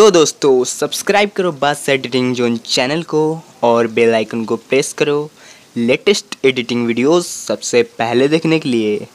तो दोस्तों सब्सक्राइब करो बादशाह एडिटिंग जोन चैनल को और बेल आइकन को प्रेस करो लेटेस्ट एडिटिंग वीडियोस सबसे पहले देखने के लिए।